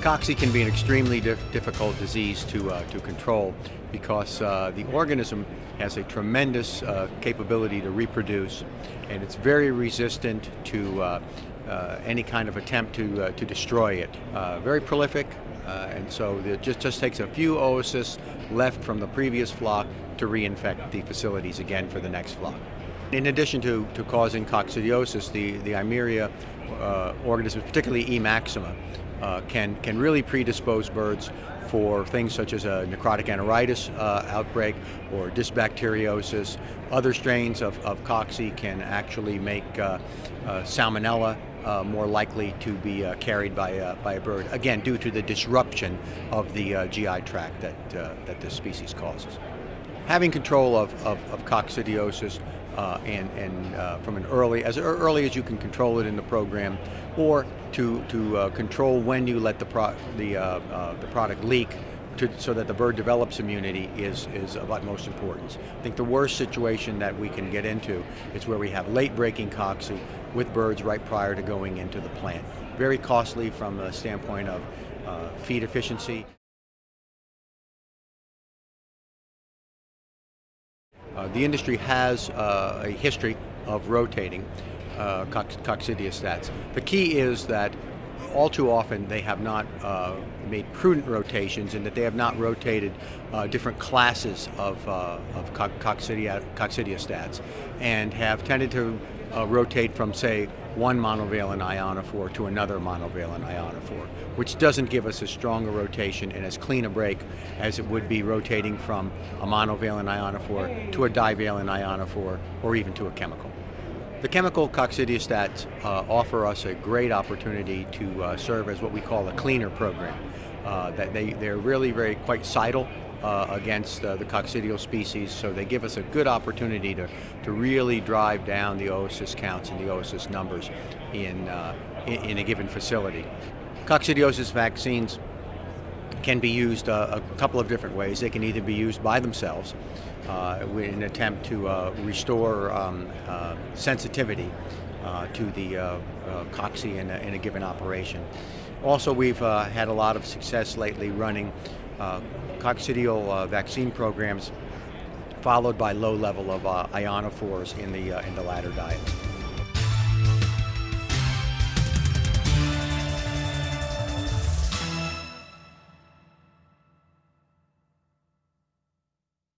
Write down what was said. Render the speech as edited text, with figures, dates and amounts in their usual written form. Cocci can be an extremely difficult disease to control because the organism has a tremendous capability to reproduce, and it's very resistant to any kind of attempt to destroy it. Very prolific, and so it just takes a few oocysts left from the previous flock to reinfect the facilities again for the next flock. In addition to causing coccidiosis, the Eimeria organisms, particularly E. maxima, can really predispose birds for things such as a necrotic enteritis outbreak or dysbacteriosis. Other strains of cocci can actually make salmonella more likely to be carried by a bird, again due to the disruption of the GI tract that this species causes. Having control of coccidiosis from as early as you can control it in the program, or to control when you let the product leak, so that the bird develops immunity is of utmost importance. I think the worst situation that we can get into is where we have late-breaking cocci with birds right prior to going into the plant. Very costly from the standpoint of feed efficiency. The industry has a history of rotating coccidiostats. The key is that all too often they have not made prudent rotations, and that they have not rotated different classes of coccidiostats, and have tended to rotate from, say, one monovalent ionophore to another monovalent ionophore, which doesn't give us as strong a rotation and as clean a break as it would be rotating from a monovalent ionophore to a divalent ionophore or even to a chemical. The chemical coccidiostats offer us a great opportunity to serve as what we call a cleaner program. That they're really very quite cidal against the coccidial species, so they give us a good opportunity to really drive down the oocyst counts and the oocyst numbers in a given facility. Coccidiosis vaccines can be used a couple of different ways. They can either be used by themselves in an attempt to restore sensitivity to the cocci in a given operation. Also, we've had a lot of success lately running coccidial vaccine programs followed by low level of ionophores in the latter diet.